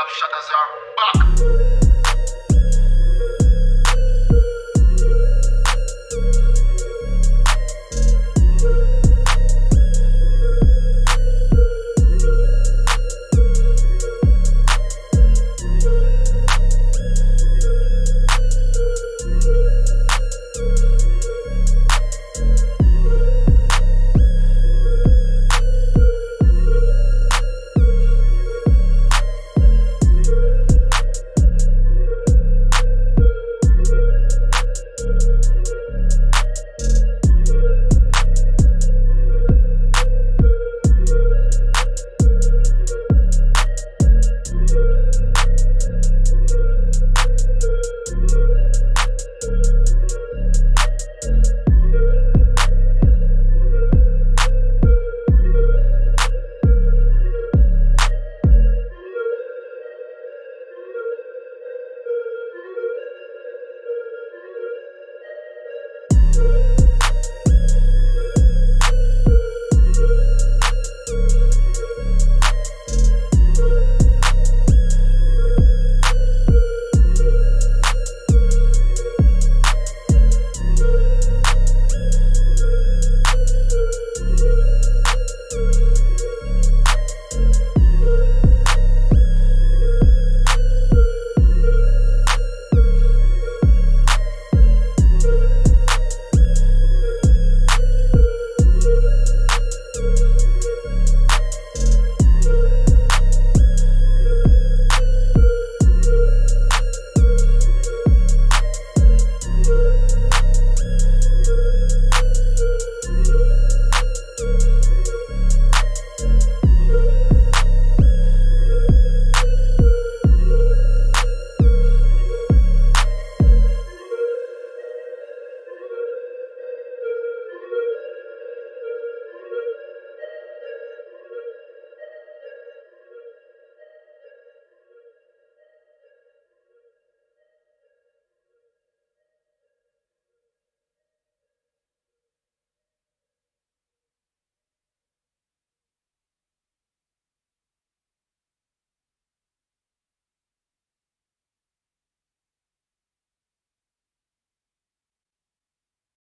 love shutters are back.